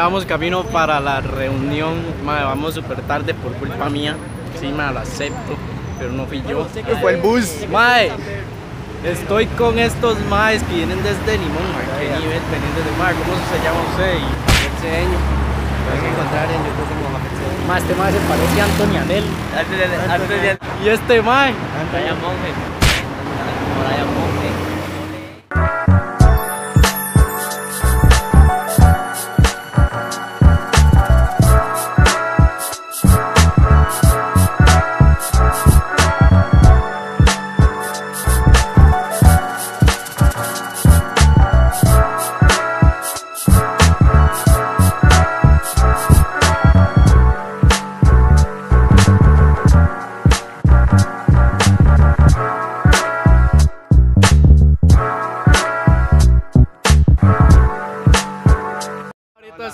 Ya vamos camino para la reunión, madre, vamos súper tarde por culpa mía. Sí, madre, lo acepto, pero no fui yo. Fue el bus. Madre, estoy con estos maes que vienen desde Limón, madre. Qué nivel, vienen desde Mar. ¿Cómo se llama usted? Percedeño. Puedes encontrar en YouTube como Percedeño. Madre, este mae se parece a Antonianel. Y este mae, Antonio Monge.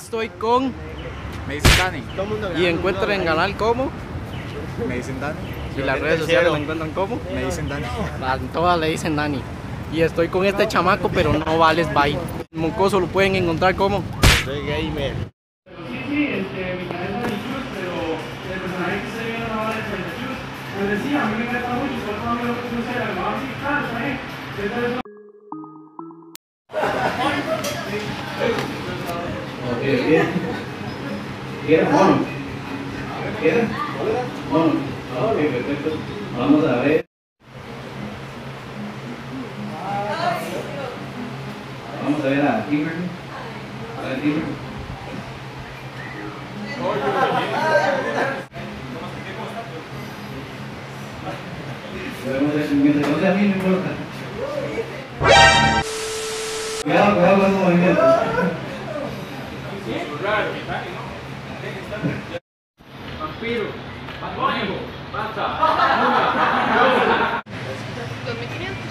Estoy con Me Dicen Danny. Y encuentran en el canal como Me Dicen Danny. Y las redes sociales lo encuentran como Me Dicen Danny. Todas le dicen Danny. Y estoy con este chamaco, pero no vales bye. El mocoso lo pueden encontrar como Soy Gamer. Sí, mi canal es Shoot, pero el personaje que se ve en la hora es el Shoot. Pues decía, a mí me encanta mucho, solo no veo que no se la va a visitar, ¿sabes? Vamos a ver. Vamos a ver a Timber. A ver, Timber. Mientras no sea a mí, no importa. Cuidado, cuidado con los movimientos. Vampiro, patónico, basta. 2500.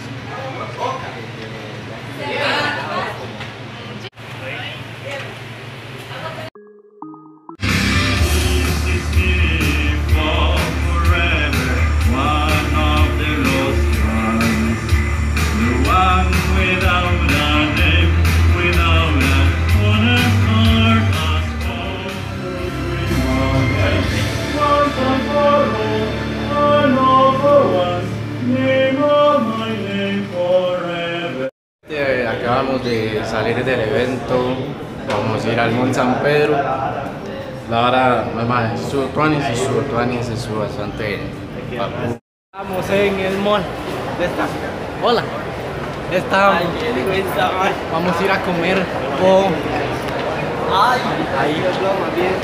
Acabamos de salir del evento, vamos a ir al Monte San Pedro. La verdad, mamá, estuvo bastante. Estamos en el mall de esta. Hola. Estamos. Vamos a ir a comer con. Ahí más bien.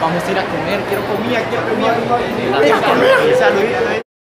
Vamos a ir a comer. Quiero comida. Está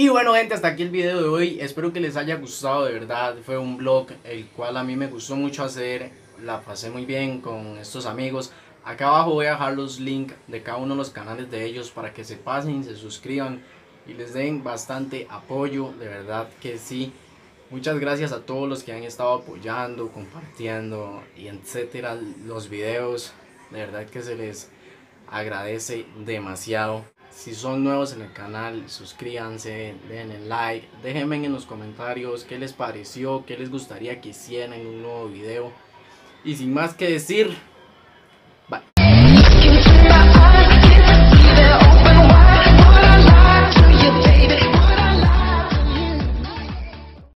Y bueno, gente, hasta aquí el video de hoy. Espero que les haya gustado, de verdad. Fue un vlog el cual a mí me gustó mucho hacer. La pasé muy bien con estos amigos. Acá abajo voy a dejar los links de cada uno de los canales de ellos para que se pasen, se suscriban y les den bastante apoyo. De verdad que sí. Muchas gracias a todos los que han estado apoyando, compartiendo y etcétera los videos. De verdad que se les agradece demasiado. Si son nuevos en el canal, suscríbanse, denle like, déjenme en los comentarios qué les pareció, qué les gustaría que hicieran en un nuevo video. Y sin más que decir...